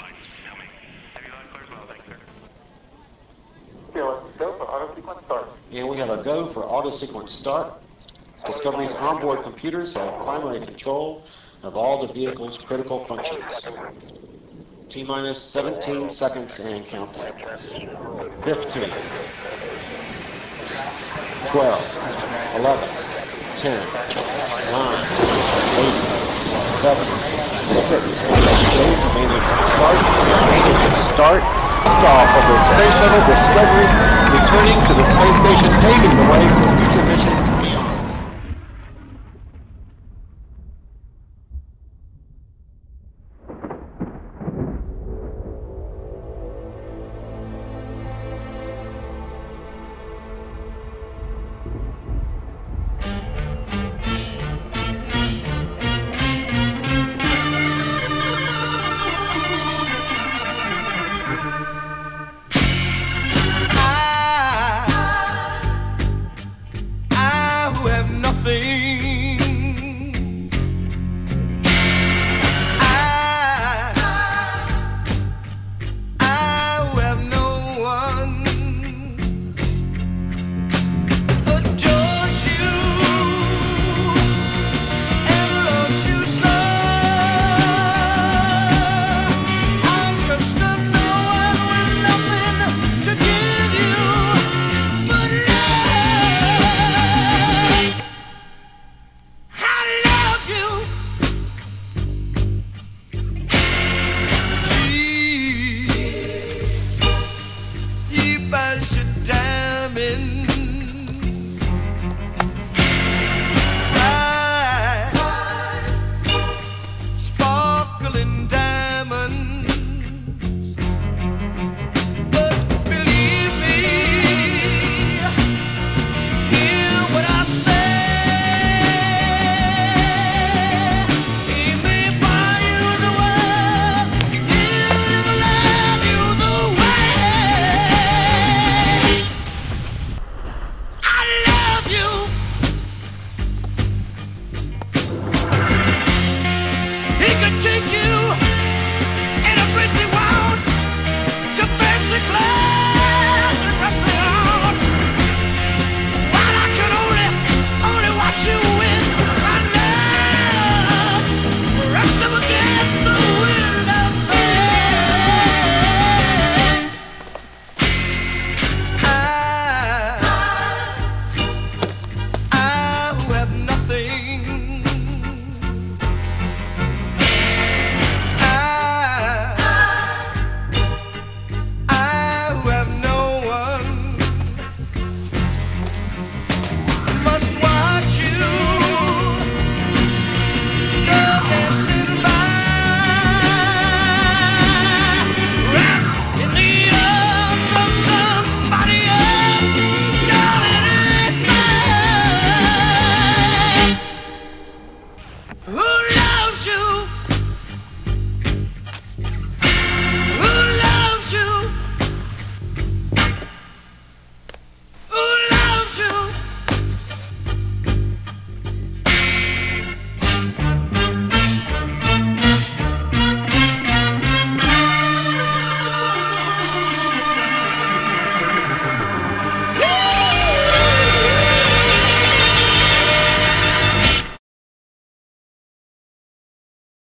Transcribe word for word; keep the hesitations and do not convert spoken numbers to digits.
Fine. Tell me. Have you got clear file, thank you, sir. Okay, let's go for auto sequence start. Yeah, we have a go for auto sequence start. Discovery's onboard computers have primary control of all the vehicle's critical functions. T minus seventeen seconds and counting. fifteen, twelve, eleven, ten, nine, eight, seven, six, eight, remaining start, remaining start, off of the Space Shuttle Discovery, returning to the space station, paving the way for future missions.